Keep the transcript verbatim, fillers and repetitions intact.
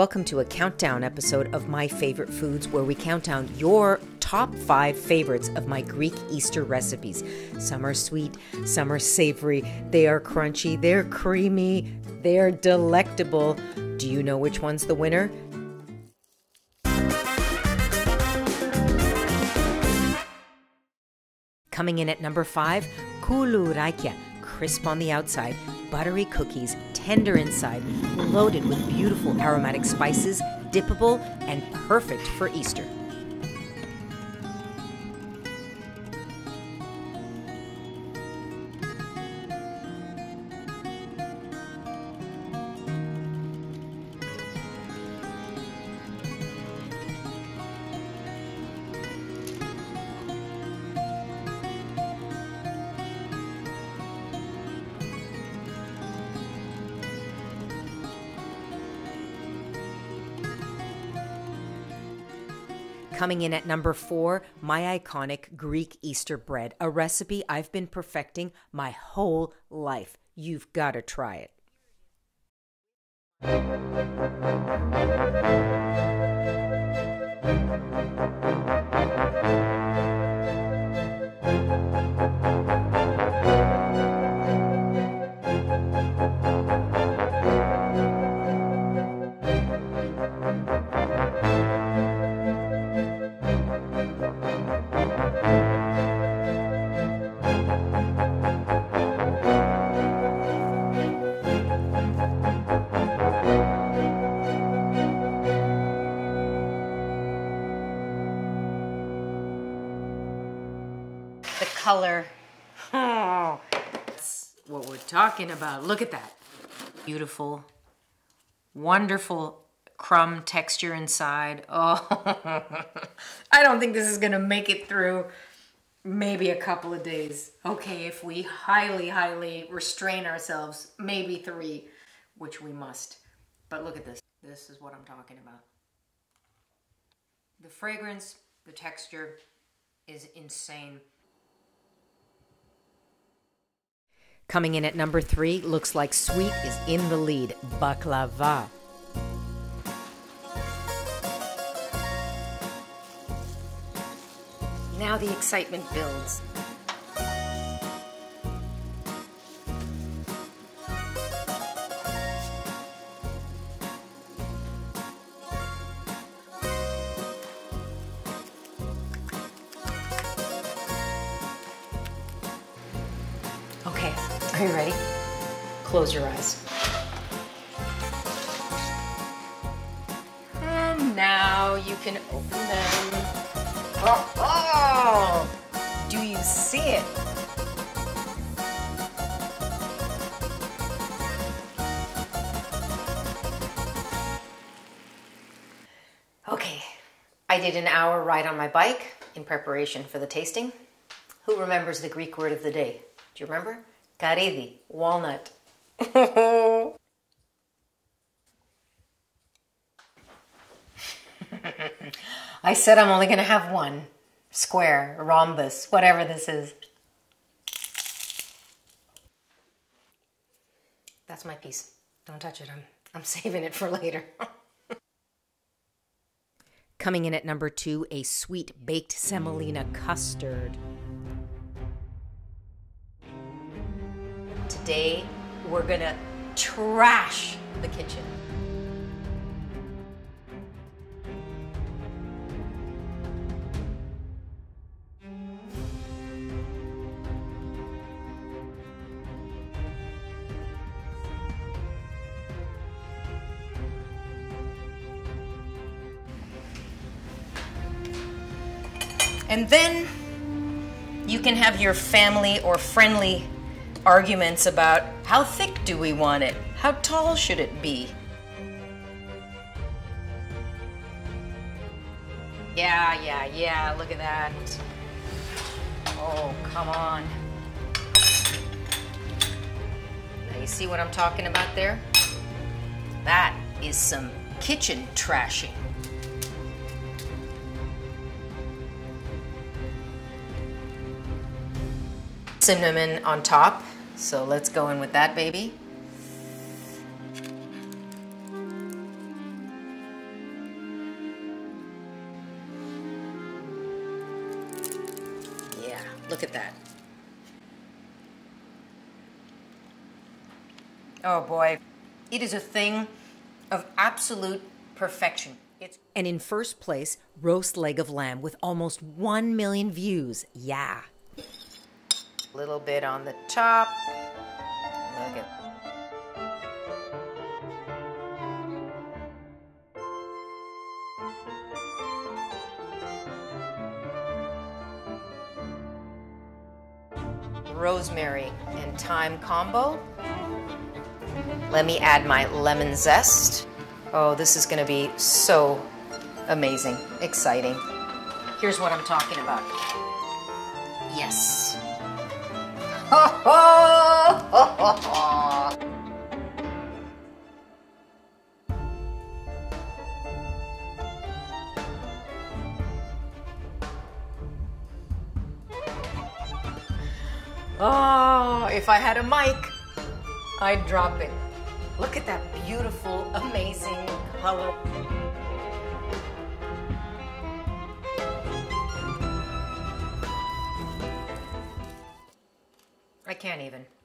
Welcome to a countdown episode of My Favorite Foods, where we count down your top five favorites of my Greek Easter recipes. Some are sweet, some are savory, they are crunchy, they're creamy, they're delectable. Do you know which one's the winner? Coming in at number five, koulouriakia. Crisp on the outside, buttery cookies, tender inside, loaded with beautiful aromatic spices, dippable and perfect for Easter. Coming in at number four, my iconic Greek Easter bread, a recipe I've been perfecting my whole life. You've got to try it. The color. Oh, that's what we're talking about. Look at that. Beautiful, wonderful crumb texture inside. Oh, I don't think this is gonna make it through maybe a couple of days. Okay, if we highly, highly restrain ourselves, maybe three, which we must. But look at this. This is what I'm talking about. The fragrance, the texture is insane. Coming in at number three, looks like sweet is in the lead, baklava. Now the excitement builds. Okay, are you ready? Close your eyes. And now you can open them. Oh, oh! Do you see it? Okay, I did an hour ride on my bike in preparation for the tasting. Who remembers the Greek word of the day? Do you remember? Karidi, walnut. I said I'm only gonna have one. Square, rhombus, whatever this is. That's my piece. Don't touch it, I'm, I'm saving it for later. Coming in at number two, a sweet baked semolina custard. Today, we're gonna trash the kitchen. And then you can have your family or friendly arguments about how thick do we want it? How tall should it be? Yeah, yeah, yeah, look at that. Oh, come on. Now you see what I'm talking about there? That is some kitchen trashing. Cinnamon on top. So let's go in with that, baby. Look at that. Oh boy, it is a thing of absolute perfection. It's and in first place, roast leg of lamb with almost one million views. Yeah. A little bit on the top. Look at. Rosemary and thyme combo. Let me add my lemon zest. Oh, this is gonna be so amazing, exciting. Here's what I'm talking about. Yes. Ho, ho, ho, ho, ho. Oh, if I had a mic, I'd drop it. Look at that beautiful, amazing color. I can't even.